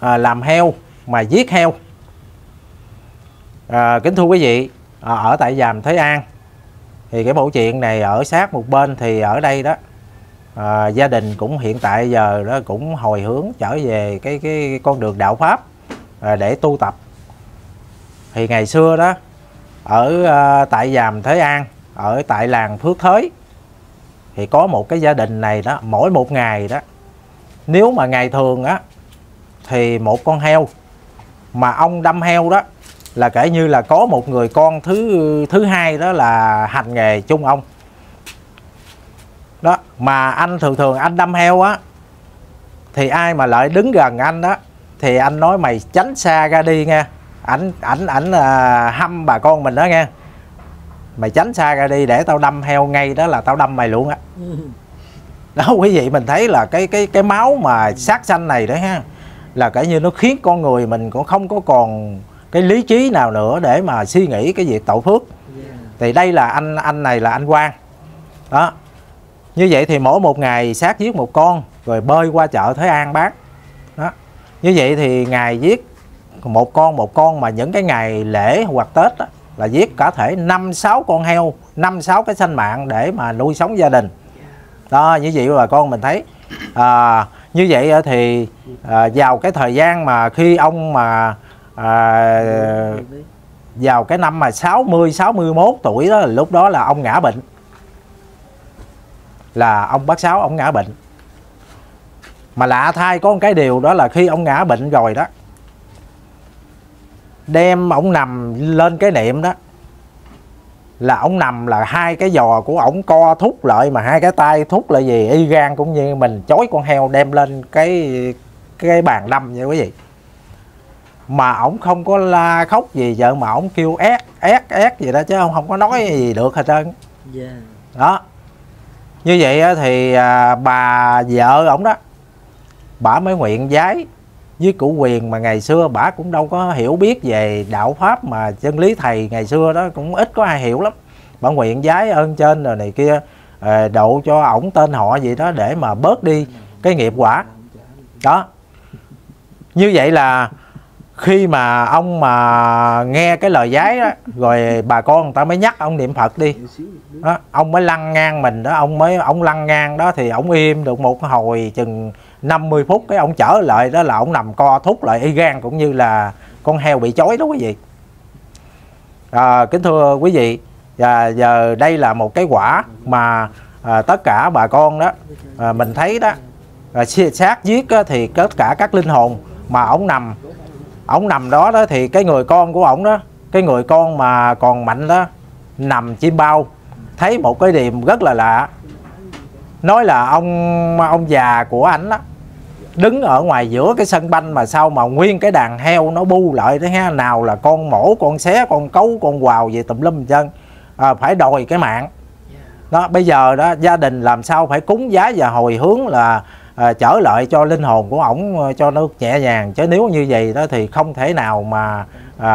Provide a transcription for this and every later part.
làm heo mà giết heo. Kính thưa quý vị, ở tại Vàm Thới An thì cái mẫu chuyện này ở sát một bên, thì ở đây đó gia đình cũng hiện tại giờ đó cũng hồi hướng trở về cái con đường đạo pháp để tu tập. Thì ngày xưa đó ở tại Vàm Thới An, ở tại làng Phước Thới, thì có một cái gia đình này đó, mỗi một ngày đó, nếu mà ngày thường á thì một con heo mà ông đâm heo đó là kể như là có một người con thứ hai đó là hành nghề chung ông đó. Mà anh thường anh đâm heo á thì ai mà lại đứng gần anh đó thì anh nói mày tránh xa ra đi nghe, ảnh hâm bà con mình đó nghe, mày tránh xa ra đi để tao đâm heo ngay đó là tao đâm mày luôn á đó. Đó quý vị, mình thấy là cái máu mà sát sanh này đó ha, là kể như nó khiến con người mình cũng không có còn cái lý trí nào nữa để mà suy nghĩ cái việc tạo phước. Thì đây là anh này là anh Quang đó. Như vậy thì mỗi một ngày sát giết một con rồi bơi qua chợ Thới An bán đó. Như vậy thì ngày giết một con, mà những cái ngày lễ hoặc Tết đó, là giết cả thể 5-6 con heo, 5-6 cái sanh mạng để mà nuôi sống gia đình đó. Như vậy bà con mình thấy như vậy thì vào cái thời gian mà khi ông mà vào cái năm mà 60-61 tuổi đó, lúc đó là ông ngã bệnh, là ông bác Sáu ông ngã bệnh. Mà lạ thay có một cái điều đó là khi ông ngã bệnh rồi đó, đem ông nằm lên cái niệm đó, là ông nằm là hai cái giò của ổng co thúc lại, mà hai cái tay thúc lại gì y gan cũng như mình chói con heo đem lên cái bàn đâm vậy quý vị. Mà ổng không có la khóc gì vợ, mà ổng kêu ép ép ép gì đó chứ không có nói gì được hết trơn đó. Như vậy thì bà vợ ổng đó, bả mới nguyện vái với cụ Quyền. Mà ngày xưa bả cũng đâu có hiểu biết về đạo pháp, mà chân lý thầy ngày xưa đó cũng ít có ai hiểu lắm. Bả nguyện vái ơn trên rồi này kia, độ cho ổng tên họ gì đó để mà bớt đi cái nghiệp quả đó. Như vậy là khi mà ông mà nghe cái lời vái đó, rồi bà con người ta mới nhắc ông niệm Phật đi đó, ông mới lăn ngang mình đó, ông lăn ngang đó thì ông im được một hồi chừng 50 phút cái ông trở lại đó, là ông nằm co thúc lại y gan cũng như là con heo bị chói đó quý vị. Kính thưa quý vị, giờ đây là một cái quả mà tất cả bà con đó mình thấy đó, sát giết đó, thì tất cả các linh hồn mà ổng nằm đó đó thì cái người con của ổng đó, cái người con mà còn mạnh đó nằm chim bao, thấy một cái điểm rất là lạ, nói là ông già của ảnh đó đứng ở ngoài giữa cái sân banh, mà sao mà nguyên cái đàn heo nó bu lại đó ha, nào là con mổ, con xé, con cấu, con quào gì tùm lum chân, phải đòi cái mạng đó. Bây giờ đó gia đình làm sao phải cúng vái và hồi hướng là trở lại cho linh hồn của ổng cho nó nhẹ nhàng, chứ nếu như vậy đó thì không thể nào mà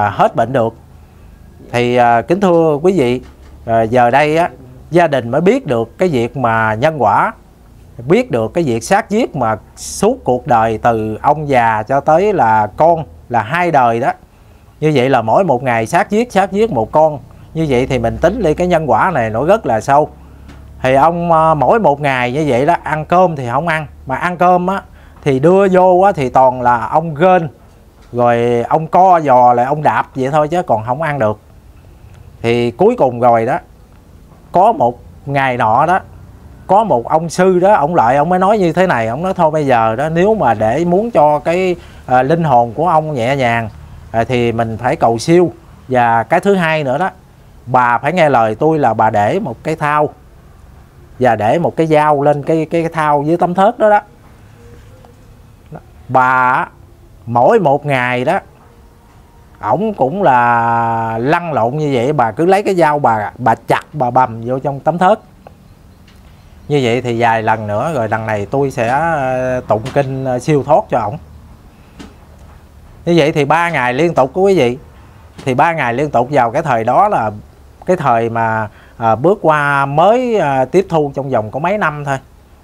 hết bệnh được. Thì kính thưa quý vị, giờ đây á, gia đình mới biết được cái việc mà nhân quả, biết được cái việc sát giết mà suốt cuộc đời từ ông già cho tới là con, là hai đời đó. Như vậy là mỗi một ngày sát giết một con, như vậy thì mình tính đi cái nhân quả này nó rất là sâu. Thì ông mỗi một ngày như vậy đó, ăn cơm thì không ăn, mà ăn cơm á thì đưa vô á thì toàn là ông gên, rồi ông co giò lại ông đạp vậy thôi chứ còn không ăn được. Thì cuối cùng rồi đó, có một ngày nọ đó, có một ông sư đó, ông mới nói như thế này. Ông nói thôi bây giờ đó, nếu mà để muốn cho cái linh hồn của ông nhẹ nhàng thì mình phải cầu siêu. Và cái thứ hai nữa đó, bà phải nghe lời tôi, là bà để một cái thau và để một cái dao lên cái thau dưới tấm thớt đó đó. Bà mỗi một ngày đó, ổng cũng là lăn lộn như vậy, bà cứ lấy cái dao bà chặt, bà bầm vô trong tấm thớt. Như vậy thì vài lần nữa rồi đằng này tôi sẽ tụng kinh siêu thoát cho ổng. Như vậy thì 3 ngày liên tục của quý vị. Thì 3 ngày liên tục vào cái thời đó là cái thời mà bước qua mới tiếp thu trong vòng có mấy năm thôi.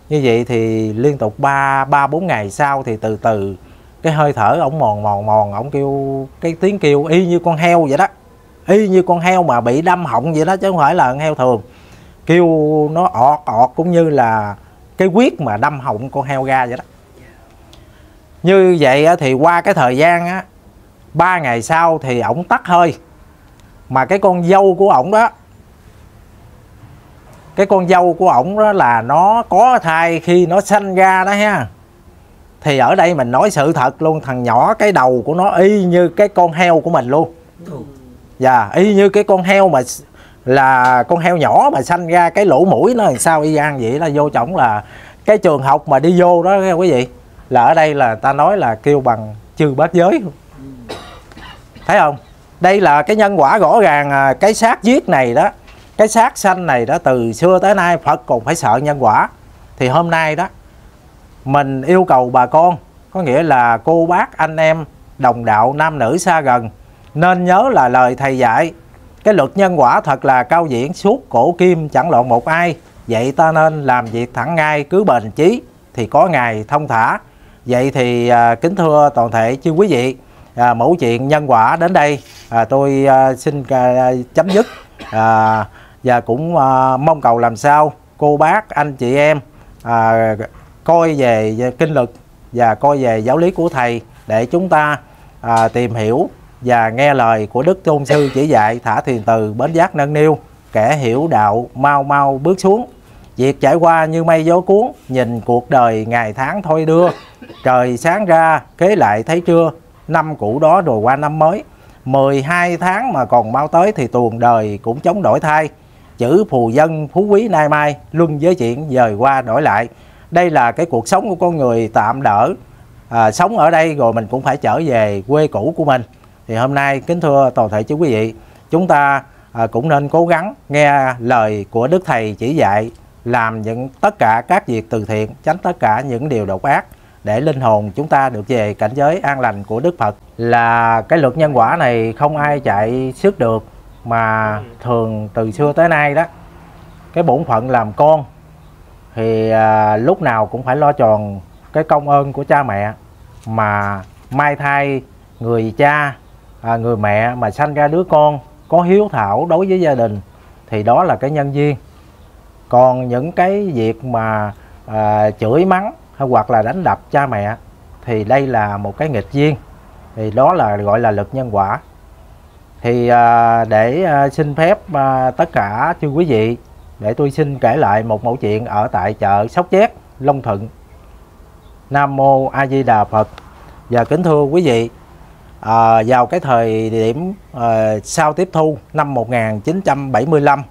Như vậy thì liên tục 3-4 ngày sau thì từ từ Cái hơi thở ổng mòn, ổng kêu cái tiếng kêu y như con heo vậy đó, y như con heo mà bị đâm họng vậy đó, chứ không phải là con heo thường. Kêu nó ọt cũng như là cái huyết mà đâm họng con heo ra vậy đó. Như vậy thì qua cái thời gian á, 3 ngày sau thì ổng tắt hơi. Mà cái con dâu của ổng đó, cái con dâu của ổng đó là nó có thai khi nó sanh ra đó ha. Thì ở đây mình nói sự thật luôn, thằng nhỏ cái đầu của nó y như cái con heo của mình luôn. Dạ, y như cái con heo mà là con heo nhỏ mà sanh ra cái lỗ mũi nó làm sao y gan vậy. Là vô chổng là cái trường học mà đi vô đó quý vị, là ở đây là ta nói là kêu bằng chư bát giới. Thấy không? Đây là cái nhân quả rõ ràng. Cái xác giết này đó, cái sát sanh này đó, từ xưa tới nay Phật còn phải sợ nhân quả. Thì hôm nay đó mình yêu cầu bà con, có nghĩa là cô bác anh em đồng đạo nam nữ xa gần, nên nhớ là lời thầy dạy, cái luật nhân quả thật là cao viễn suốt cổ kim chẳng lộn một ai. Vậy ta nên làm việc thẳng ngay, cứ bền chí thì có ngày thông thả. Vậy thì kính thưa toàn thể chư quý vị, mẫu chuyện nhân quả đến đây tôi xin chấm dứt. Và cũng mong cầu làm sao cô bác anh chị em coi về kinh lực và coi về giáo lý của thầy, để chúng ta tìm hiểu và nghe lời của Đức Tôn Sư chỉ dạy, thả thiền từ bến giác nâng niu, kẻ hiểu đạo mau mau bước xuống. Việc trải qua như mây gió cuốn, nhìn cuộc đời ngày tháng thôi đưa. Trời sáng ra kế lại thấy trưa, năm cũ đó rồi qua năm mới. 12 tháng mà còn mau tới thì tuồng đời cũng chống đổi thay. Chữ phù dân phú quý nay mai, luân giới chuyện dời qua đổi lại. Đây là cái cuộc sống của con người tạm đỡ, sống ở đây rồi mình cũng phải trở về quê cũ của mình. Thì hôm nay kính thưa toàn thể chư quý vị, chúng ta cũng nên cố gắng nghe lời của Đức Thầy chỉ dạy, làm những tất cả các việc từ thiện, tránh tất cả những điều độc ác, để linh hồn chúng ta được về cảnh giới an lành của Đức Phật. Là cái luật nhân quả này không ai chạy sức được, mà thường từ xưa tới nay đó, cái bổn phận làm con thì lúc nào cũng phải lo tròn cái công ơn của cha mẹ. Mà mai thay người cha, người mẹ mà sanh ra đứa con có hiếu thảo đối với gia đình, thì đó là cái nhân duyên. Còn những cái việc mà chửi mắng hay hoặc là đánh đập cha mẹ thì đây là một cái nghịch duyên, thì đó là gọi là luật nhân quả. Thì để xin phép tất cả chư quý vị, để tôi xin kể lại một mẫu chuyện ở tại chợ Sóc Chét, Long Thuận. Nam Mô A Di Đà Phật. Và kính thưa quý vị, vào cái thời điểm sau tiếp thu năm 1975,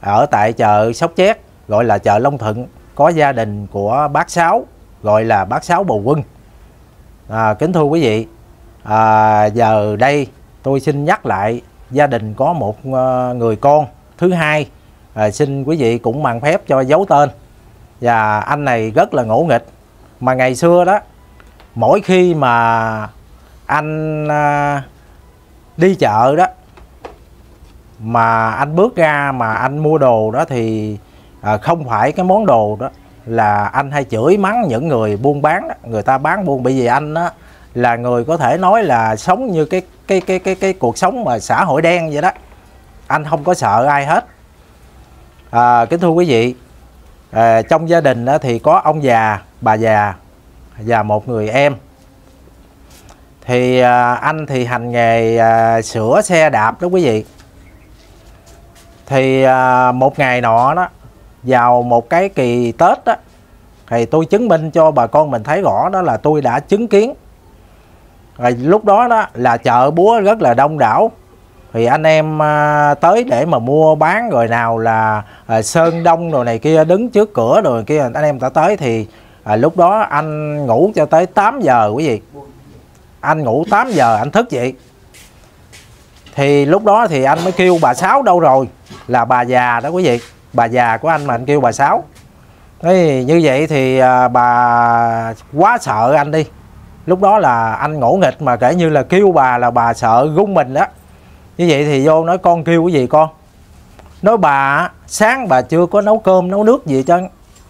ở tại chợ Sóc Chét gọi là chợ Long Thuận, có gia đình của bác Sáu gọi là bác Sáu Bầu Quân. Kính thưa quý vị, giờ đây tôi xin nhắc lại gia đình có một người con thứ hai. Xin quý vị cũng bằng phép cho giấu tên. Và anh này rất là ngỗ nghịch. Mà ngày xưa đó, mỗi khi mà anh đi chợ đó, mà anh bước ra mà anh mua đồ đó, thì không phải cái món đồ đó, là anh hay chửi mắng những người buôn bán đó. Người ta bán buôn, bởi vì anh đó là người có thể nói là sống như cái cuộc sống mà xã hội đen vậy đó. Anh không có sợ ai hết. Kính thưa quý vị, trong gia đình đó thì có ông già, bà già và một người em. Thì anh thì hành nghề sửa xe đạp đó quý vị. Thì một ngày nọ đó, vào một cái kỳ Tết đó, thì tôi chứng minh cho bà con mình thấy rõ đó là tôi đã chứng kiến. Rồi lúc đó đó là chợ búa rất là đông đảo. Thì anh em tới để mà mua bán, rồi nào là sơn đông đồ này kia, đứng trước cửa đồ này kia, anh em ta tới. Thì lúc đó anh ngủ cho tới 8 giờ quý vị. Anh ngủ 8 giờ anh thức vậy. Thì lúc đó thì anh mới kêu bà Sáu đâu rồi, là bà già đó quý vị. Bà già của anh mà anh kêu bà Sáu. Thế như vậy thì bà quá sợ anh đi. Lúc đó là anh ngỗ nghịch mà kể như là kêu bà là bà sợ rung mình đó. Như vậy thì vô nói con kêu cái gì con. Nói bà sáng bà chưa có nấu cơm nấu nước gì chứ,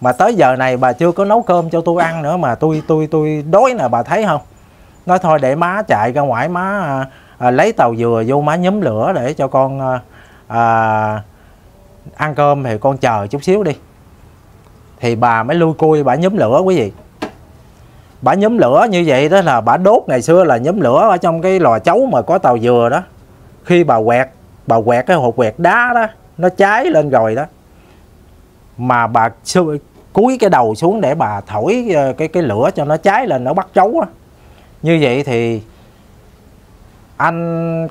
mà tới giờ này bà chưa có nấu cơm cho tôi ăn nữa, mà tôi đói nè bà thấy không. nói thôi để má chạy ra ngoài, má lấy tàu dừa vô, má nhóm lửa để cho con ăn cơm thì con chờ chút xíu đi. Thì bà mới lui cui bà nhóm lửa quý vị. Bà nhóm lửa như vậy đó là bà đốt, ngày xưa là nhóm lửa ở trong cái lò chấu mà có tàu dừa đó. Khi bà quẹt cái hột quẹt đá đó, nó cháy lên rồi đó, mà bà cúi cái đầu xuống để bà thổi cái lửa cho nó cháy lên, nó bắt cháu á. Như vậy thì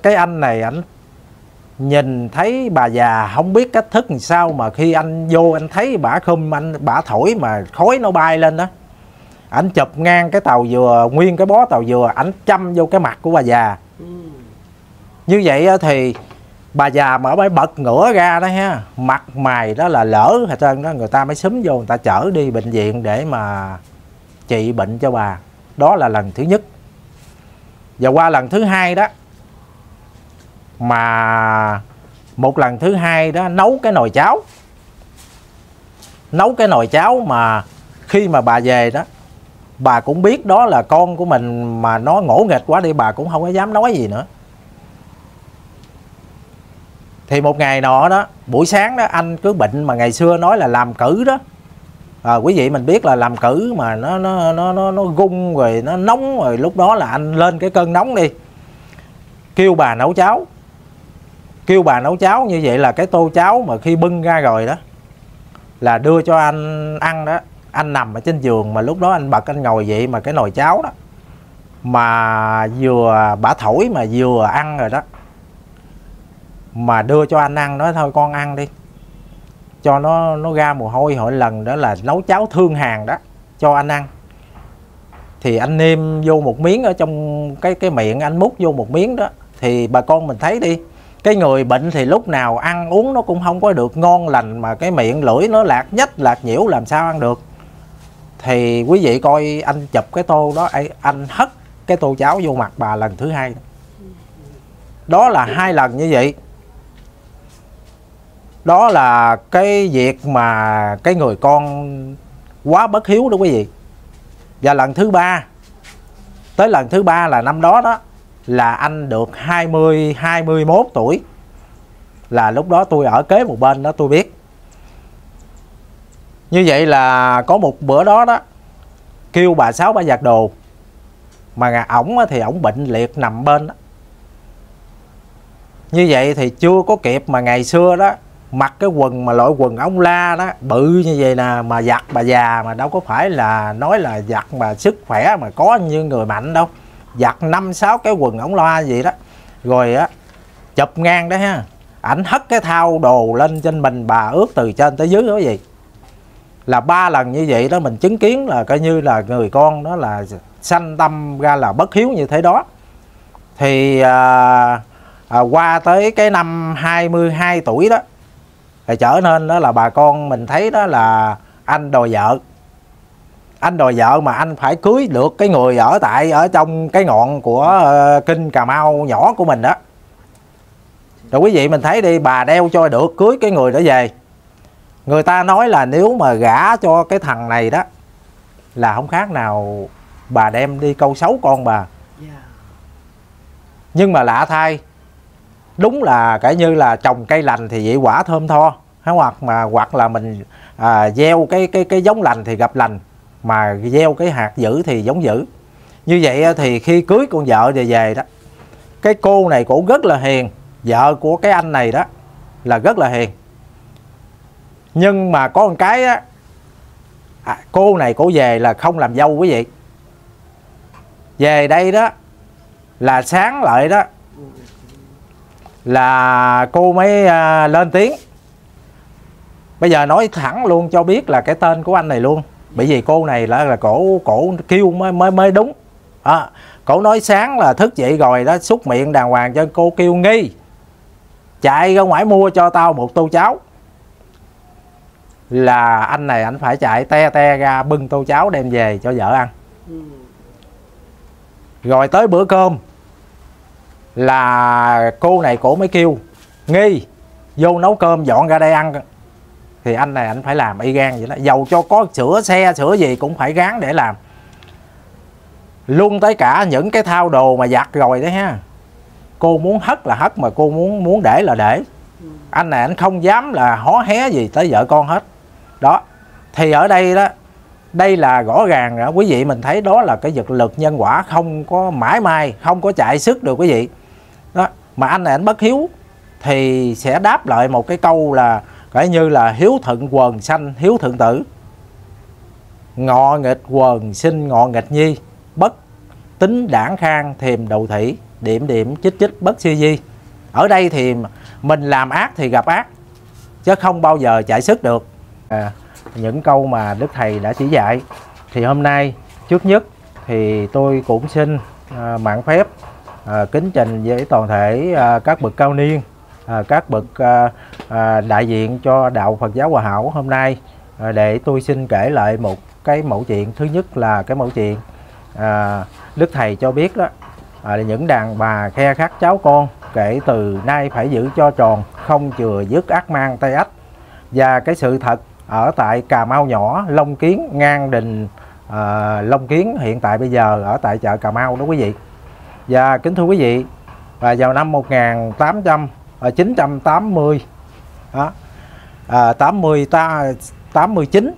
cái anh này ảnh nhìn thấy bà già không biết cách thức làm sao, mà khi anh vô anh thấy bả khum, bả thổi mà khói nó bay lên đó, ảnh chụp ngang cái tàu dừa, nguyên cái bó tàu dừa, ảnh châm vô cái mặt của bà già. Như vậy thì bà già mà mới bật ngửa ra đó ha, mặt mày đó là lỡ hết trơn đó, người ta mới xúm vô, người ta chở đi bệnh viện để mà trị bệnh cho bà. Đó là lần thứ nhất. Và qua lần thứ hai đó, mà một lần thứ hai đó nấu cái nồi cháo, nấu cái nồi cháo mà khi mà bà về đó, bà cũng biết đó là con của mình mà nó ngỗ nghịch quá đi, bà cũng không có dám nói gì nữa. Thì một ngày nọ đó, buổi sáng đó anh cứ bệnh mà ngày xưa nói là làm cử đó. Quý vị mình biết là làm cử mà nó gung rồi, nó nóng rồi, lúc đó là anh lên cái cơn nóng đi. Kêu bà nấu cháo. Kêu bà nấu cháo, như vậy là cái tô cháo mà khi bưng ra rồi đó là đưa cho anh ăn đó. Anh nằm ở trên giường mà lúc đó anh bật anh ngồi vậy, mà cái nồi cháo đó mà vừa bả thổi mà vừa ăn rồi đó, mà đưa cho anh ăn, nói thôi con ăn đi cho nó ra mồ hôi. Hồi lần đó là nấu cháo thương Hàn đó, cho anh ăn. Thì anh nêm vô một miếng ở trong cái miệng, anh múc vô một miếng đó. Thì bà con mình thấy đi, cái người bệnh thì lúc nào ăn uống nó cũng không có được ngon lành, mà cái miệng lưỡi nó lạc nhách lạc nhiễu làm sao ăn được. Thì quý vị coi anh chụp cái tô đó, anh hất cái tô cháo vô mặt bà lần thứ hai. Đó là hai lần như vậy. Đó là cái việc mà cái người con quá bất hiếu đó quý vị. Và lần thứ ba, tới lần thứ ba là năm đó đó, là anh được 21 tuổi. Là lúc đó tôi ở kế một bên đó tôi biết. Như vậy là có một bữa đó đó, kêu bà Sáu bà giặt đồ. Mà ổng thì ổng bệnh liệt nằm bên đó. Như vậy thì chưa có kịp, mà ngày xưa đó mặc cái quần mà loại quần ống la đó, bự như vậy nè, mà giặt bà già mà đâu có phải là nói là giặt mà sức khỏe mà có như người mạnh đâu. Giặt 5-6 cái quần ống loa vậy đó. Rồi á, chụp ngang đó ha, ảnh hất cái thau đồ lên trên mình bà ướt từ trên tới dưới đó gì. Là ba lần như vậy đó mình chứng kiến là coi như là người con đó là sanh tâm ra là bất hiếu như thế đó. Thì qua tới cái năm 22 tuổi đó, thì trở nên đó là bà con mình thấy đó là anh đòi vợ. Anh đòi vợ mà anh phải cưới được cái người ở tại ở trong cái ngọn của kinh Cà Mau nhỏ của mình đó. Rồi quý vị mình thấy đi, bà đeo cho được cưới cái người đó về. Người ta nói là nếu mà gả cho cái thằng này đó là không khác nào bà đem đi câu xấu con bà. Nhưng mà lạ thay, đúng là kể như là trồng cây lành thì vậy quả thơm tho, hoặc là mình gieo cái giống lành thì gặp lành, mà gieo cái hạt dữ thì giống dữ. Như vậy thì khi cưới con vợ về đó, cái cô này cũng rất là hiền, vợ của cái anh này đó là rất là hiền. Nhưng mà có một cái đó, cô này cổ về là không làm dâu quý vị. Về đây đó là sáng lại đó là cô mới lên tiếng. Bây giờ nói thẳng luôn cho biết là cái tên của anh này luôn, bởi vì cô này là cổ kêu mới đúng. Cổ nói sáng là thức dậy rồi đó, xúc miệng đàng hoàng cho cô kêu Nghi chạy ra ngoài mua cho tao một tô cháo. Là anh này anh phải chạy te ra bưng tô cháo đem về cho vợ ăn. Rồi tới bữa cơm là cô này cổ mới kêu Nghi vô nấu cơm dọn ra đây ăn. Thì anh này anh phải làm y gan vậy đó, dầu cho có sửa xe sửa gì cũng phải gán để làm. luôn tới cả những cái thao đồ mà giặt rồi đấy ha. Cô muốn hất là hất, mà cô muốn để là để. Anh này anh không dám là hó hé gì tới vợ con hết. Đó. Thì ở đây đó, đây là rõ ràng đó, quý vị mình thấy đó là cái vật lực nhân quả không có mãi may, không có chạy sức được quý vị. Đó. Mà anh này anh bất hiếu thì sẽ đáp lại một cái câu là phải như là hiếu thuận quần sanh, hiếu thuận tử. Ngọ nghịch quần sinh ngọ nghịch nhi, bất tính đảng khang thềm đầu thủy, điểm điểm chích chích bất suy di. Ở đây thì mình làm ác thì gặp ác, chứ không bao giờ chạy sức được. Những câu mà Đức Thầy đã chỉ dạy thì hôm nay trước nhất thì tôi cũng xin mạn phép kính trình với toàn thể các bậc cao niên, các bậc đại diện cho Đạo Phật Giáo Hòa Hảo hôm nay, để tôi xin kể lại một cái mẫu chuyện. Thứ nhất là cái mẫu chuyện Đức Thầy cho biết đó, những đàn bà khe khát cháu con kể từ nay phải giữ cho tròn, không chừa dứt ác mang tay ách. Và cái sự thật ở tại Cà Mau nhỏ, Long Kiến, Ngang Đình, Long Kiến hiện tại bây giờ ở tại chợ Cà Mau đó quý vị. Và kính thưa quý vị, vào năm 1989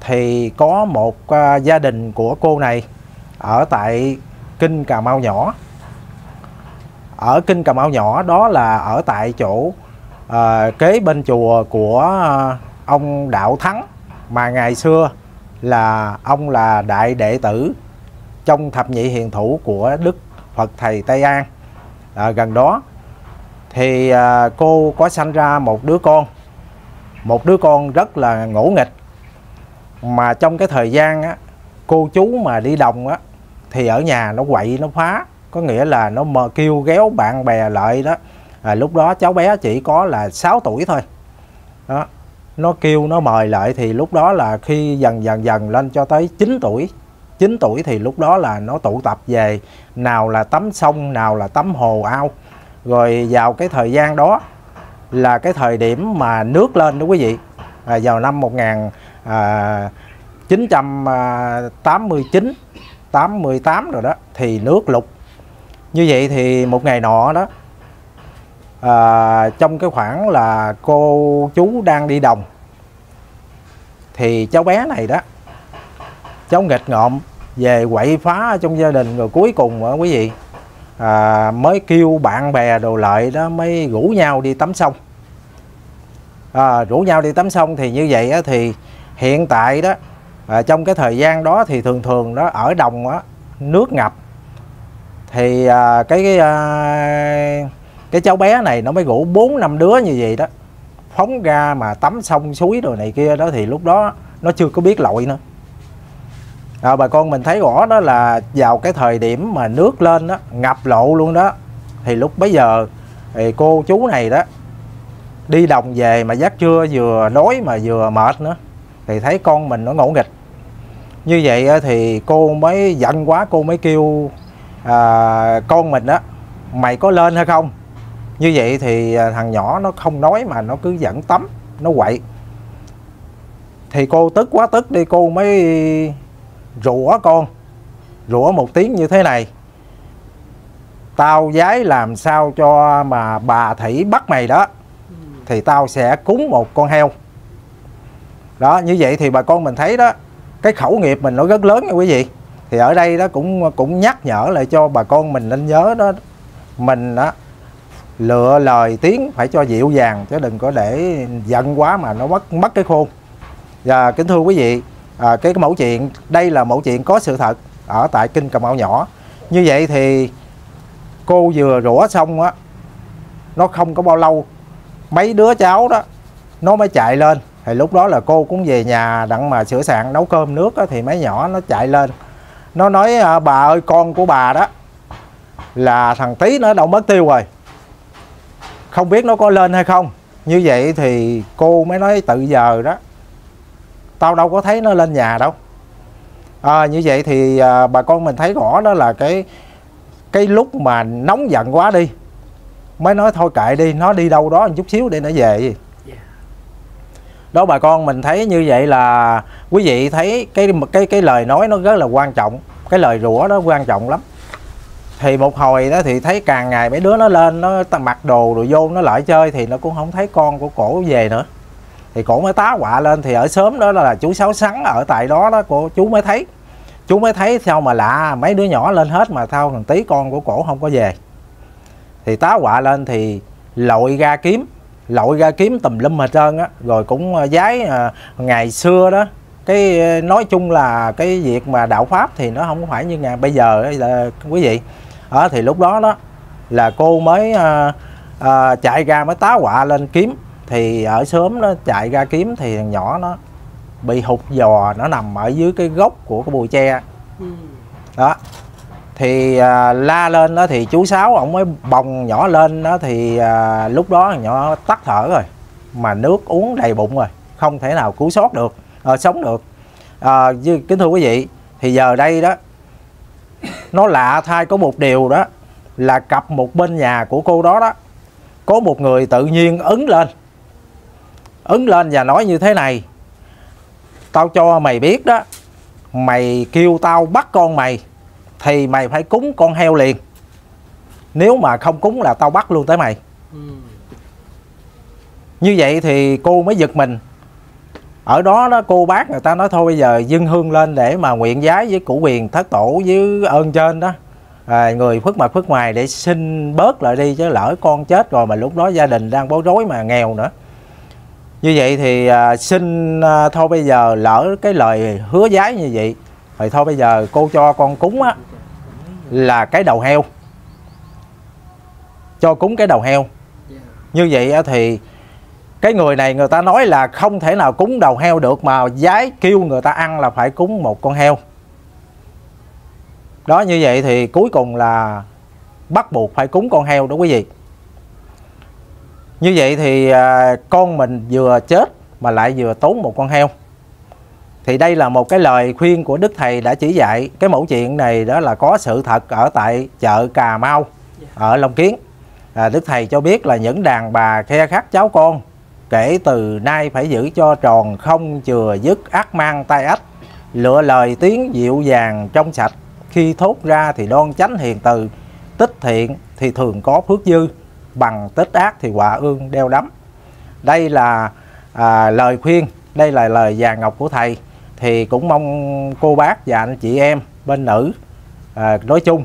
thì có một gia đình của cô này ở tại Kinh Cà Mau nhỏ. Ở Kinh Cà Mau nhỏ đó là ở tại chỗ kế bên chùa của ông Đạo Thắng, mà ngày xưa là ông là đại đệ tử trong thập nhị hiền thủ của Đức Phật Thầy Tây An gần đó. Thì cô có sanh ra một đứa con rất là ngỗ nghịch. Mà trong cái thời gian á, cô chú mà đi đồng á, thì ở nhà nó quậy nó phá, có nghĩa là nó kêu ghéo bạn bè lại đó. Lúc đó cháu bé chỉ có là 6 tuổi thôi đó. Nó kêu nó mời lại, thì lúc đó là khi dần lên cho tới 9 tuổi thì lúc đó là nó tụ tập về, nào là tắm sông, nào là tắm hồ ao. Rồi vào cái thời gian đó là cái thời điểm mà nước lên đó quý vị, vào năm 1988 rồi đó, thì nước lụt. Như vậy thì một ngày nọ đó, trong cái khoảng là cô chú đang đi đồng, thì cháu bé này đó, cháu nghịch ngợm về quậy phá trong gia đình. Rồi cuối cùng đó, quý vị, mới kêu bạn bè đồ lại đó, mới rủ nhau đi tắm sông. Thì như vậy á, thì hiện tại đó, trong cái thời gian đó thì thường thường đó ở đồng đó, nước ngập thì cái cháu bé này nó mới rủ 4-5 đứa như vậy đó, phóng ra mà tắm sông suối rồi này kia đó. Thì lúc đó nó chưa có biết lội nữa. Bà con mình thấy rõ đó là vào cái thời điểm mà nước lên đó, ngập lộ luôn đó, thì lúc bấy giờ thì cô chú này đó đi đồng về mà giấc trưa vừa đói mà vừa mệt nữa, thì thấy con mình nó ngỗ nghịch. Như vậy thì cô mới giận quá, cô mới kêu con mình đó, mày có lên hay không? Như vậy thì thằng nhỏ nó không nói mà nó cứ vẫn tắm, nó quậy. Thì cô tức quá, tức đi, cô mới rủa con, rủa một tiếng như thế này: tao dám làm sao cho mà bà Thủy bắt mày đó, thì tao sẽ cúng một con heo. Đó, như vậy thì bà con mình thấy đó, cái khẩu nghiệp mình nó rất lớn nha quý vị. Thì ở đây đó cũng nhắc nhở lại cho bà con mình nên nhớ đó, mình đó lựa lời tiếng phải cho dịu dàng, chứ đừng có để giận quá mà nó mất cái khôn. Và kính thưa quý vị, cái mẫu chuyện, đây là mẫu chuyện có sự thật ở tại Kinh Cà Mau nhỏ. Như vậy thì cô vừa rủa xong á, nó không có bao lâu mấy đứa cháu đó nó mới chạy lên. Thì lúc đó là cô cũng về nhà đặng mà sửa soạn nấu cơm nước á, thì mấy nhỏ nó chạy lên, nó nói: bà ơi, con của bà đó là thằng Tí nó đâu mất tiêu rồi, không biết nó có lên hay không. Như vậy thì cô mới nói: tự giờ đó tao đâu có thấy nó lên nhà đâu. Như vậy thì bà con mình thấy rõ đó là cái lúc mà nóng giận quá đi, mới nói thôi kệ đi, nó đi đâu đó một chút xíu để nó về. Đó, bà con mình thấy như vậy là quý vị thấy cái lời nói nó rất là quan trọng. cái lời rủa đó quan trọng lắm. Thì một hồi đó thì thấy càng ngày mấy đứa nó lên, nó mặc đồ rồi vô nó lại chơi, thì nó cũng không thấy con của cổ về nữa. Thì cổ mới tá họa lên, thì ở sớm đó là chú Sáu Sắn ở tại đó đó, cô chú mới thấy. Chú mới thấy sao mà lạ, mấy đứa nhỏ lên hết mà sao thằng tí con của cổ không có về. Thì tá họa lên thì lội ra kiếm tùm lum hết trơn á. Rồi cũng giái ngày xưa đó, cái nói chung là cái việc mà đạo pháp thì nó không phải như ngày bây giờ ấy, là quý vị đó. Thì lúc đó đó là cô mới chạy ra mới tá họa lên kiếm. Thì ở sớm nó chạy ra kiếm thì thằng nhỏ nó bị hụt giò, nó nằm ở dưới cái gốc của cái bụi tre đó. Thì la lên đó thì chú Sáu ổng mới bồng nhỏ lên đó. Thì lúc đó thằng nhỏ tắt thở rồi, mà nước uống đầy bụng rồi, không thể nào cứu sót được, sống được. Kính thưa quý vị, thì giờ đây đó nó lạ thay có một điều đó là cặp một bên nhà của cô đó đó có một người tự nhiên ứng lên và nói như thế này: tao cho mày biết đó, mày kêu tao bắt con mày thì mày phải cúng con heo liền, nếu mà không cúng là tao bắt luôn tới mày. Như vậy thì cô mới giật mình. Ở đó đó cô bác người ta nói thôi bây giờ dâng hương lên để mà nguyện giái với củ quyền thất tổ với ơn trên đó, người phước mặt phước ngoài để xin bớt lại đi, chứ lỡ con chết rồi mà lúc đó gia đình đang bối rối mà nghèo nữa. Như vậy thì xin thôi bây giờ lỡ cái lời hứa giái như vậy thì thôi bây giờ cô cho con cúng á, là cái đầu heo, cho cúng cái đầu heo. Như vậy thì cái người này người ta nói là không thể nào cúng đầu heo được, mà giái kêu người ta ăn là phải cúng một con heo đó. Như vậy thì cuối cùng là bắt buộc phải cúng con heo đó quý vị. Như vậy thì con mình vừa chết mà lại vừa tốn một con heo. Thì đây là một cái lời khuyên của Đức Thầy đã chỉ dạy. Cái mẫu chuyện này đó là có sự thật ở tại chợ Cà Mau ở Long Kiến. Đức Thầy cho biết là những đàn bà khe khát cháu con, kể từ nay phải giữ cho tròn, không chừa dứt ác mang tai ách, lựa lời tiếng dịu dàng trong sạch, khi thốt ra thì đoan chánh hiền từ, tích thiện thì thường có phước dư, bằng tích ác thì họa ương đeo đắm. Đây là lời khuyên, đây là lời vàng ngọc của Thầy. Thì cũng mong cô bác và anh chị em bên nữ nói chung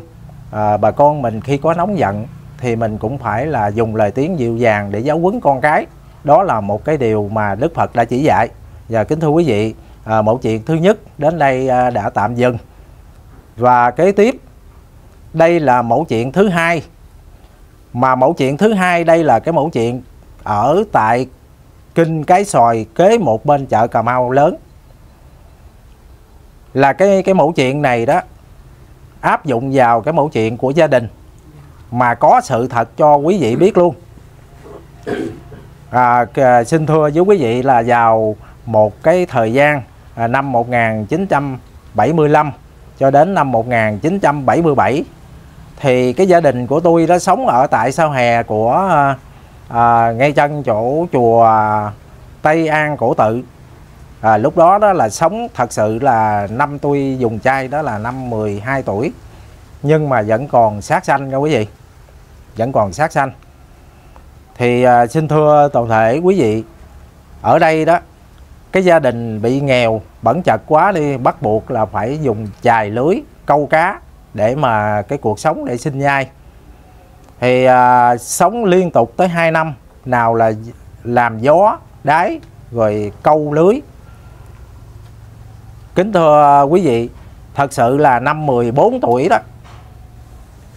bà con mình khi có nóng giận thì mình cũng phải là dùng lời tiếng dịu dàng để giáo huấn con cái. Đó là một cái điều mà Đức Phật đã chỉ dạy. Và kính thưa quý vị, mẫu chuyện thứ nhất đến đây đã tạm dừng. Và kế tiếp đây là mẫu chuyện thứ hai. Mà mẫu chuyện thứ hai đây là cái mẫu chuyện ở tại Kinh Cái Xoài kế một bên chợ Cà Mau lớn. Là cái mẫu chuyện này đó áp dụng vào cái mẫu chuyện của gia đình, mà có sự thật cho quý vị biết luôn. Xin thưa với quý vị là vào một cái thời gian năm 1975 cho đến năm 1977 thì cái gia đình của tôi đã sống ở tại Sao Hè của ngay chân chỗ chùa Tây An Cổ Tự. Lúc đó đó là sống thật sự là năm tôi dùng chay đó là năm 12 tuổi, nhưng mà vẫn còn sát sanh nha quý vị, vẫn còn sát sanh. Thì xin thưa toàn thể quý vị, ở đây đó cái gia đình bị nghèo bẩn chật quá đi, bắt buộc là phải dùng chài lưới câu cá để mà cái cuộc sống để sinh nhai. Thì sống liên tục tới 2 năm, nào là làm gió đáy rồi câu lưới. Kính thưa quý vị, thật sự là năm 14 tuổi đó,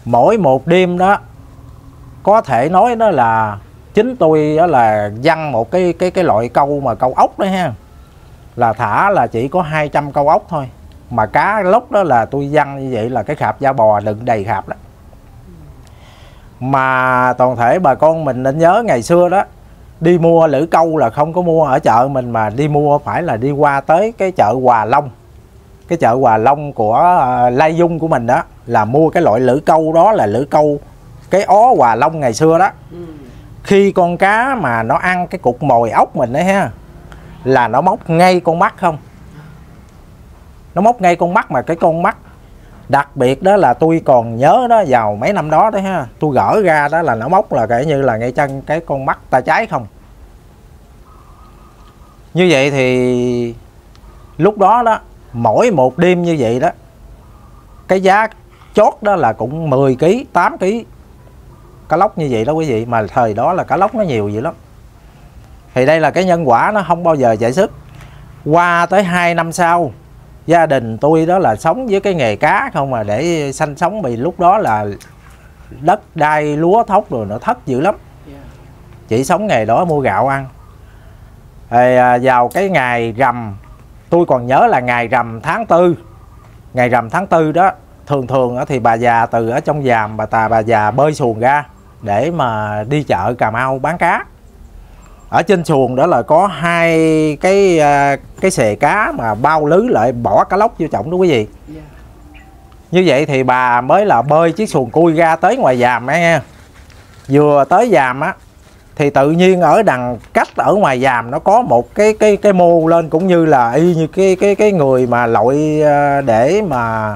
mỗi một đêm đó có thể nói đó là chính tôi đó là văng một cái loại câu mà câu ốc đó ha, là thả là chỉ có 200 câu ốc thôi, mà cá lóc đó là tôi văng như vậy là cái khạp da bò đựng đầy khạp đó. Mà toàn thể bà con mình nên nhớ ngày xưa đó đi mua lưỡi câu là không có mua ở chợ mình, mà đi mua phải là đi qua tới cái chợ Hòa Long, cái chợ Hòa Long của Lai Dung của mình đó, là mua cái loại lưỡi câu đó là lưỡi câu cái ó Hòa Long ngày xưa đó. Khi con cá mà nó ăn cái cục mồi ốc mình đấy ha, là nó móc ngay con mắt không, nó móc ngay con mắt, mà cái con mắt Đặc biệt đó là tôi còn nhớ đó, vào mấy năm đó đấy ha, tôi gỡ ra đó là nó móc là kể như là ngay chân cái con mắt tay trái không. Như vậy thì lúc đó đó, mỗi một đêm như vậy đó, cái giá chót đó là cũng 10 kg, 8 kg cá lóc như vậy đó quý vị. Mà thời đó là cá lóc nó nhiều vậy lắm. Thì đây là cái nhân quả nó không bao giờ giải sức. Qua tới 2 năm sau, gia đình tôi đó là sống với cái nghề cá không mà để sanh sống. Vì lúc đó là đất đai lúa thóc rồi nó thất dữ lắm, chỉ sống nghề đó mua gạo ăn. Thì vào cái ngày rằm, tôi còn nhớ là ngày rằm tháng 4. Ngày rằm tháng 4 đó, thường thường thì bà già từ ở trong giàm, bà già bơi xuồng ra để mà đi chợ Cà Mau bán cá. Ở trên xuồng đó là có 2 cái xề cá mà bao lưới lại bỏ cá lóc vô trọng đó quý vị. Như vậy thì bà mới là bơi chiếc xuồng cui ra tới ngoài giàm nghe. Vừa tới giàm á thì tự nhiên ở đằng cách ở ngoài giàm nó có một cái mô lên, cũng như là y như cái người mà lội để mà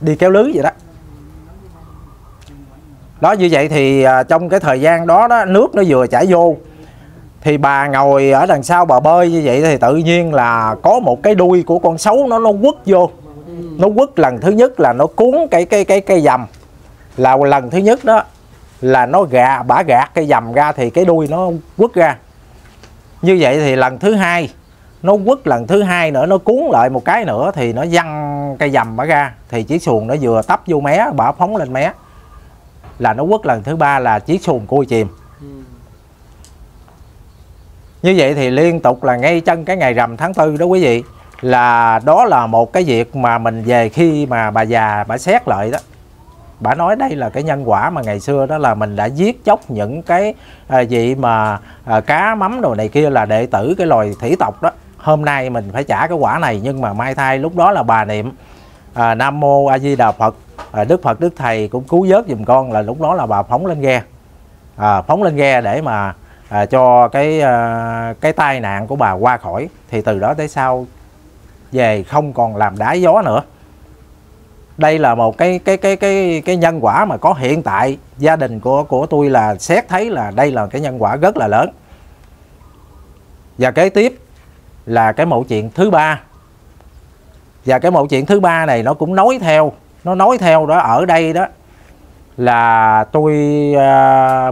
đi kéo lưới vậy đó. Đó, như vậy thì trong cái thời gian đó đó, nước nó vừa chảy vô thì bà ngồi ở đằng sau bà bơi như vậy thì tự nhiên là có một cái đuôi của con sấu nó quất vô. Nó quất lần thứ nhất là nó cuốn cái dầm. Là lần thứ nhất đó là nó bả gạt cái dầm ra thì cái đuôi nó quất ra. Như vậy thì lần thứ hai nó quất lần thứ hai nữa, nó cuốn lại một cái nữa thì nó văng cây dầm bả ra. Thì chiếc xuồng nó vừa tấp vô mé, bả phóng lên mé là nó quất lần thứ ba là chiếc xuồng cua chìm. Như vậy thì liên tục là ngay chân cái ngày rằm tháng 4 đó quý vị, là đó là một cái việc mà mình về khi mà bà già bả xét lại đó, bả nói đây là cái nhân quả mà ngày xưa đó là mình đã giết chóc những cái gì mà cá mắm đồ này kia là đệ tử cái loài thủy tộc đó. Hôm nay mình phải trả cái quả này, nhưng mà may thay lúc đó là bà niệm Nam Mô A Di Đà Phật, Đức Phật Đức Thầy cũng cứu vớt giùm con. Là lúc đó là bà phóng lên ghe, phóng lên ghe để mà cho cái tai nạn của bà qua khỏi. Thì từ đó tới sau về không còn làm đá gió nữa. Đây là một cái nhân quả mà có hiện tại. Gia đình của tôi là xét thấy là đây là cái nhân quả rất là lớn. Và kế tiếp là cái mẫu chuyện thứ ba. Và cái mẫu chuyện thứ ba này nó cũng nói theo, nó nói theo đó ở đây đó là tôi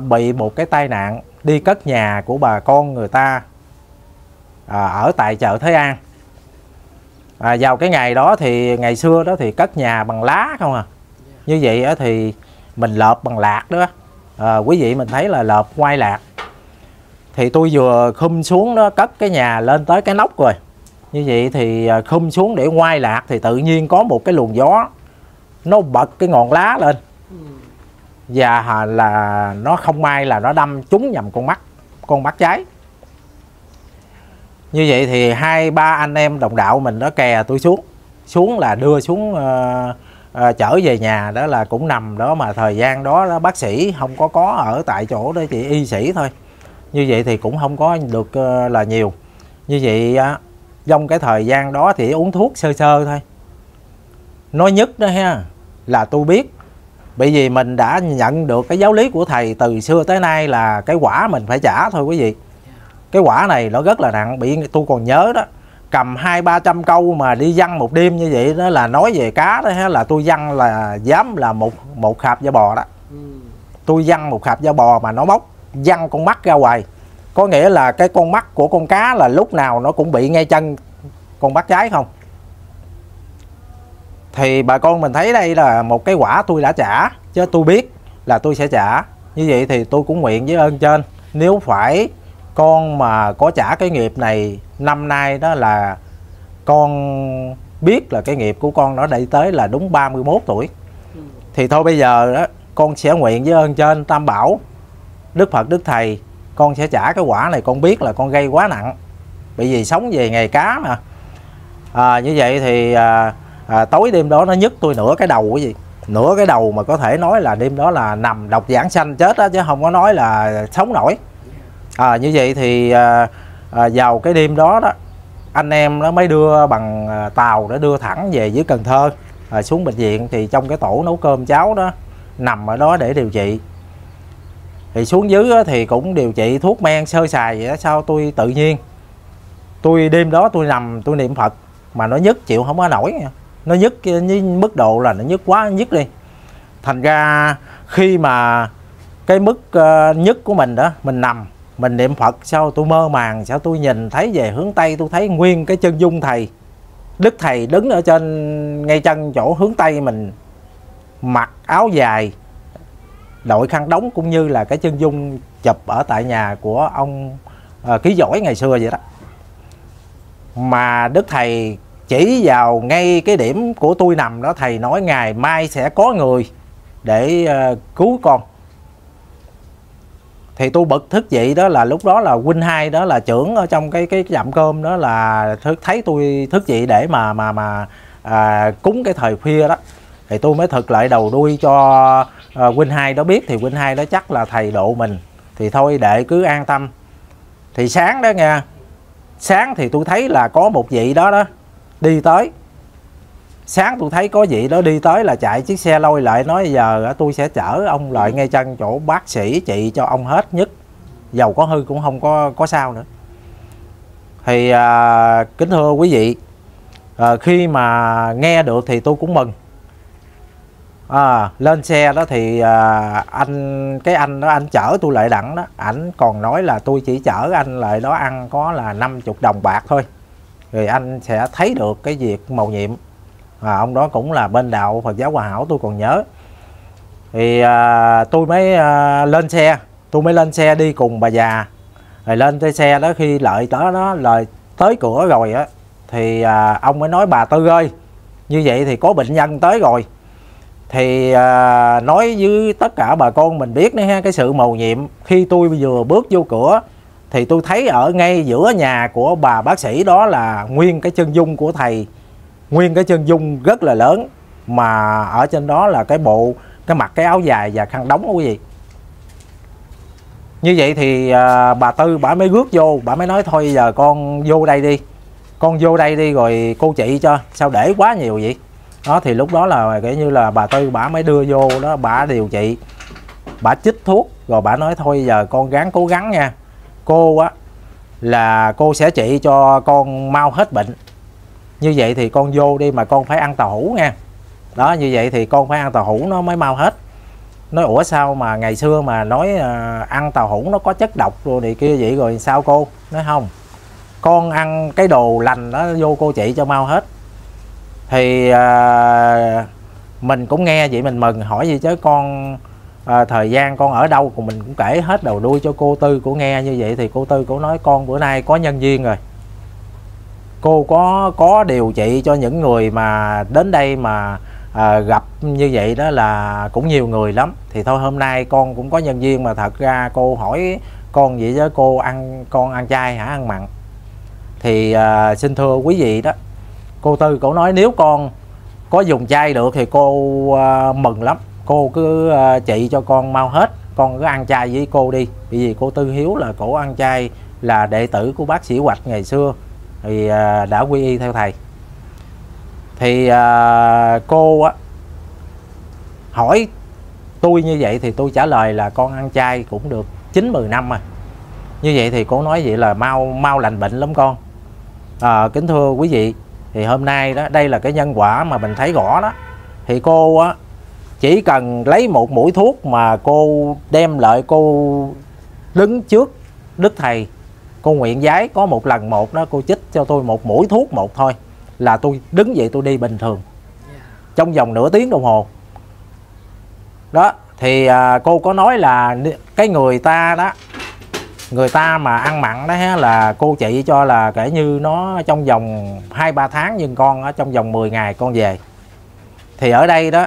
bị một cái tai nạn đi cất nhà của bà con người ta ở tại chợ Thới An. Vào cái ngày đó thì ngày xưa đó thì cất nhà bằng lá không à. Như vậy thì mình lợp bằng lạc đó. Quý vị mình thấy là lợp quay lạc. Thì tôi vừa khum xuống đó, cất cái nhà lên tới cái nóc rồi. Như vậy thì khum xuống để quay lạc thì tự nhiên có một cái luồng gió, nó bật cái ngọn lá lên. Và là nó không may là nó đâm trúng nhầm con mắt trái. Như vậy thì 2-3 anh em đồng đạo mình đó kè tôi xuống là đưa xuống chở về nhà. Đó là cũng nằm đó mà thời gian đó, đó bác sĩ không có ở tại chỗ đó, chỉ y sĩ thôi. Như vậy thì cũng không có được là nhiều. Như vậy trong cái thời gian đó thì uống thuốc sơ sơ thôi. Nó nhất đó ha, là tôi biết. Bởi vì mình đã nhận được cái giáo lý của thầy từ xưa tới nay là cái quả mình phải trả thôi quý vị. Cái quả này nó rất là nặng. Bị tôi còn nhớ đó, cầm 200-300 câu mà đi văng một đêm như vậy đó. Là nói về cá đó ha, là tôi văng là dám là một hộp da bò đó. Tôi văng một hộp da bò mà nó móc văng con mắt ra ngoài. Có nghĩa là cái con mắt của con cá là lúc nào nó cũng bị ngay chân con mắt trái không. Thì bà con mình thấy đây là một cái quả tôi đã trả, chứ tôi biết là tôi sẽ trả. Như vậy thì tôi cũng nguyện với ơn trên, nếu phải con mà có trả cái nghiệp này năm nay đó là con biết là cái nghiệp của con nó đẩy tới là đúng 31 tuổi. Thì thôi bây giờ đó, con sẽ nguyện với ơn trên Tam Bảo, Đức Phật Đức Thầy, con sẽ trả cái quả này, con biết là con gây quá nặng. Bởi vì sống về nghề cá mà. Như vậy thì tối đêm đó nó nhức tôi nửa cái đầu cái gì. Nửa cái đầu mà có thể nói là đêm đó là nằm độc giảng sanh chết đó, chứ không có nói là sống nổi. Như vậy thì vào cái đêm đó đó anh em nó mới đưa bằng tàu để đưa thẳng về dưới Cần Thơ, xuống bệnh viện. Thì trong cái tổ nấu cơm cháu đó nằm ở đó để điều trị, thì xuống dưới thì cũng điều trị thuốc men sơ sài vậy đó. Sao tôi tự nhiên tôi đêm đó tôi nằm tôi niệm Phật mà nó nhức chịu không có nổi, nó nhức với mức độ là nó nhức quá, nó nhức đi. Thành ra khi mà cái mức nhức của mình đó, mình nằm mình niệm Phật, sao tôi mơ màng, sao tôi nhìn thấy về hướng Tây, tôi thấy nguyên cái chân dung thầy, Đức Thầy đứng ở trên ngay chân chỗ hướng Tây mình, mặc áo dài, đội khăn đóng, cũng như là cái chân dung chụp ở tại nhà của ông Ký Giỏi ngày xưa vậy đó. Mà Đức Thầy chỉ vào ngay cái điểm của tôi nằm đó, Thầy nói ngày mai sẽ có người để cứu con. Thì tôi bật thức dậy đó, là lúc đó là huynh hai đó là trưởng ở trong cái dặm cơm đó là thấy tôi thức dậy để mà cúng cái thời khuya đó. Thì tôi mới thực lại đầu đuôi cho huynh hai đó biết, thì huynh hai đó chắc là thầy độ mình, thì thôi để cứ an tâm. Thì sáng đó nghe, sáng thì tôi thấy là có một vị đó đó đi tới. Sáng tôi thấy có vị đó đi tới là chạy chiếc xe lôi lại, nói giờ tôi sẽ chở ông lại ngay chân chỗ bác sĩ trị cho ông hết, nhất dầu có hư cũng không có sao nữa. Thì kính thưa quý vị, khi mà nghe được thì tôi cũng mừng. Lên xe đó thì anh đó, anh chở tôi lại đặng đó, ảnh còn nói là tôi chỉ chở anh lại đó ăn có là 50 đồng bạc thôi, rồi anh sẽ thấy được cái việc mầu nhiệm. Ông đó cũng là bên đạo Phật giáo Hòa Hảo, tôi còn nhớ. Thì tôi mới lên xe, tôi mới lên xe đi cùng bà già. Rồi lên tới xe đó, khi lợi tới đó, lời tới cửa rồi á, thì ông mới nói bà Tư ơi, như vậy thì có bệnh nhân tới rồi. Thì nói với tất cả bà con mình biết nữa ha, cái sự mầu nhiệm. Khi tôi vừa bước vô cửa thì tôi thấy ở ngay giữa nhà của bà bác sĩ đó là nguyên cái chân dung của thầy, nguyên cái chân dung rất là lớn, mà ở trên đó là cái bộ, cái mặc cái áo dài và khăn đóng quý vị. Như vậy thì bà Tư bả mới rước vô, bả mới nói thôi giờ con vô đây đi, con vô đây đi rồi cô chị cho, sao để quá nhiều vậy đó. Thì lúc đó là kiểu như là bà Tư bả mới đưa vô đó, bả điều trị, bả chích thuốc, rồi bả nói thôi giờ con ráng cố gắng nha, cô á là cô sẽ trị cho con mau hết bệnh. Như vậy thì con vô đi, mà con phải ăn tàu hũ nha. Đó, như vậy thì con phải ăn tàu hũ nó mới mau hết. Nói ủa sao mà ngày xưa mà nói ăn tàu hũ nó có chất độc rồi này kia vậy rồi sao cô? Nói không, con ăn cái đồ lành đó vô cô chị cho mau hết. Thì mình cũng nghe vậy mình mừng, hỏi gì chứ con thời gian con ở đâu còn mình cũng kể hết đầu đuôi cho cô Tư của nghe. Như vậy thì cô Tư của nói con bữa nay có nhân duyên rồi, cô có điều trị cho những người mà đến đây mà gặp như vậy đó là cũng nhiều người lắm. Thì thôi hôm nay con cũng có nhân duyên, mà thật ra cô hỏi con vậy chứ cô ăn, con ăn chay hả, ăn mặn? Thì xin thưa quý vị đó, cô Tư cổ nói nếu con có dùng chay được thì cô mừng lắm, cô cứ trị cho con mau hết, con cứ ăn chay với cô đi. Bởi vì cô Tư Hiếu là cổ ăn chay, là đệ tử của bác sĩ Hoạch ngày xưa, thì đã quy y theo thầy. Thì cô á hỏi tôi như vậy thì tôi trả lời là con ăn chay cũng được 9-10 năm rồi. Như vậy thì cô nói vậy là mau lành bệnh lắm con. Kính thưa quý vị, thì hôm nay đó, đây là cái nhân quả mà mình thấy rõ đó. Thì cô á chỉ cần lấy một mũi thuốc mà cô đem lại, cô đứng trước Đức Thầy, cô nguyện giái có một lần một đó, cô chích cho tôi một mũi thuốc một thôi là tôi đứng dậy tôi đi bình thường trong vòng nửa tiếng đồng hồ đó. Thì cô có nói là cái người ta đó, người ta mà ăn mặn đó ha, là cô chị cho là kể như nó trong vòng 2-3 tháng, nhưng con ở trong vòng 10 ngày con về. Thì ở đây đó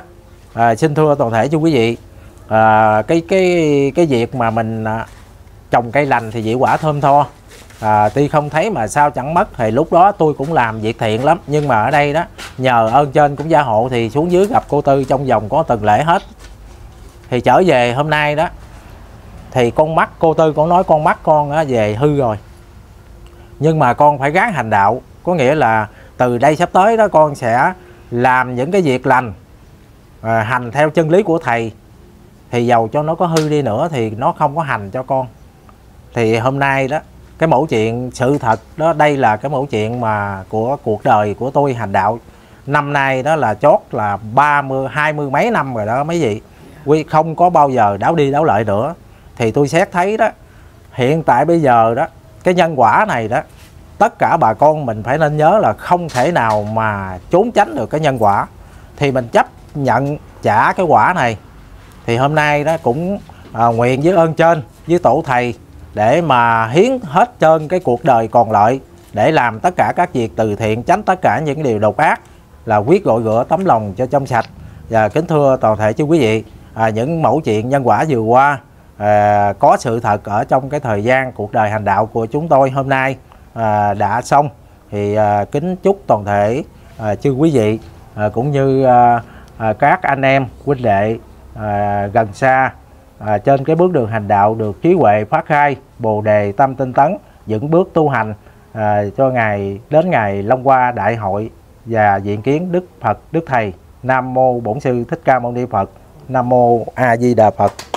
xin thưa toàn thể cho quý vị, cái việc mà mình trồng cây lành thì dị quả thơm tho, tuy không thấy mà sao chẳng mất. Thì lúc đó tôi cũng làm việc thiện lắm, nhưng mà ở đây đó nhờ ơn trên cũng gia hộ, thì xuống dưới gặp cô Tư trong vòng có tuần lễ hết. Thì trở về hôm nay đó thì con mắt cô Tư con nói con mắt con về hư rồi, nhưng mà con phải ráng hành đạo, Có nghĩa là từ đây sắp tới đó con sẽ làm những cái việc lành, hành theo chân lý của thầy, thì dầu cho nó có hư đi nữa thì nó không có hành cho con. Thì hôm nay đó, cái mẫu chuyện sự thật đó, đây là cái mẫu chuyện mà của cuộc đời của tôi hành đạo. Năm nay đó là chót là 20 mấy năm rồi đó mấy vị. Quy không có bao giờ đảo đi đảo lại nữa. Thì tôi xét thấy đó, hiện tại bây giờ đó, cái nhân quả này đó, tất cả bà con mình phải nên nhớ là không thể nào mà trốn tránh được cái nhân quả. Thì mình chấp nhận trả cái quả này. Thì hôm nay đó cũng nguyện với ơn trên, với tổ thầy, để mà hiến hết trơn cái cuộc đời còn lại để làm tất cả các việc từ thiện, tránh tất cả những điều độc ác, là quyết gội rửa tấm lòng cho trong sạch. Và kính thưa toàn thể chú quý vị, những mẫu chuyện nhân quả vừa qua có sự thật ở trong cái thời gian cuộc đời hành đạo của chúng tôi hôm nay đã xong. Thì kính chúc toàn thể chư quý vị cũng như các anh em huynh đệ gần xa trên cái bước đường hành đạo được trí huệ phát khai, bồ đề tâm tinh tấn, những bước tu hành cho ngày đến ngày Long Hoa Đại Hội và diện kiến Đức Phật Đức Thầy. Nam mô Bổn Sư Thích Ca Mâu Ni Phật. Nam mô A Di Đà Phật.